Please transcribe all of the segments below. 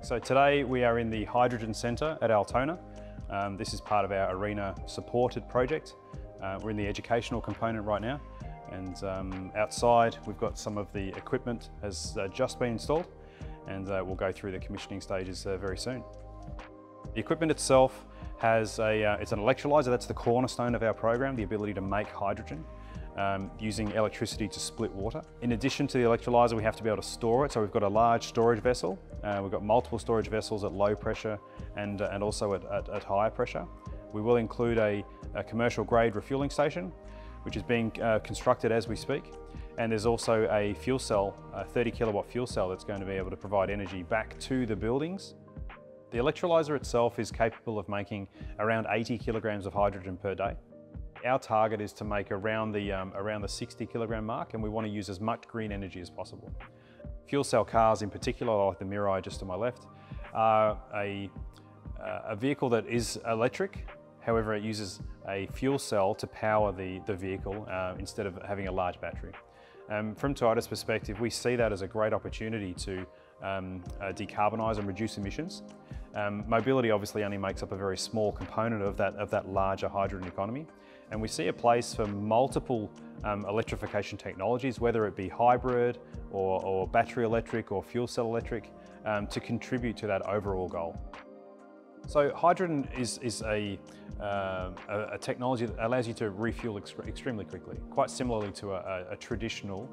So today we are in the Hydrogen Centre at Altona. This is part of our ARENA supported project. We're in the educational component right now, and outside we've got some of the equipment has just been installed, and we'll go through the commissioning stages very soon. The equipment itself has it's an electrolyser. That's the cornerstone of our program, the ability to make hydrogen using electricity to split water. In addition to the electrolyser, we have to be able to store it, so we've got a large storage vessel. We've got multiple storage vessels at low pressure and also at higher pressure. We will include a commercial grade refueling station, which is being constructed as we speak. And there's also a fuel cell, a 30 kilowatt fuel cell that's going to be able to provide energy back to the buildings. The electrolyser itself is capable of making around 80 kilograms of hydrogen per day. Our target is to make around the 60 kilogram mark, and we want to use as much green energy as possible. Fuel cell cars in particular, like the Mirai just to my left, are a vehicle that is electric. However, it uses a fuel cell to power the vehicle instead of having a large battery. From Toyota's perspective, we see that as a great opportunity to decarbonise and reduce emissions. Mobility obviously only makes up a very small component of that larger hydrogen economy, and we see a place for multiple electrification technologies, whether it be hybrid or battery electric or fuel cell electric, to contribute to that overall goal. So hydrogen is a technology that allows you to refuel extremely quickly, quite similarly to a traditional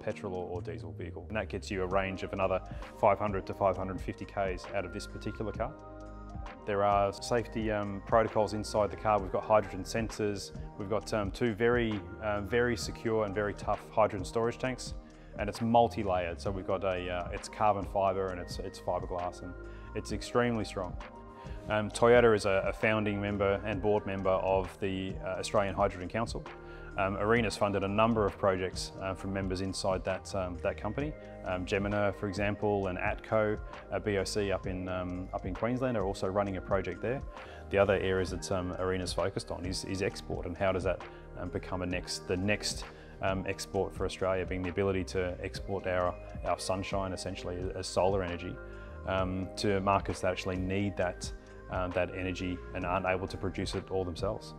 petrol or diesel vehicle. And that gets you a range of another 500 to 550 Ks out of this particular car. There are safety protocols inside the car. We've got hydrogen sensors. We've got two very secure and very tough hydrogen storage tanks. And it's multi-layered, so we've got it's carbon fibre and it's fibreglass, and it's extremely strong. Toyota is a founding member and board member of the Australian Hydrogen Council. ARENA's funded a number of projects from members inside that company. Gemini, for example, and ATCO, BOC up in Queensland are also running a project there. The other areas that ARENA's focused on is export, and how does that become the next export for Australia, being the ability to export our sunshine, essentially as solar energy, to markets that actually need that energy and aren't able to produce it all themselves.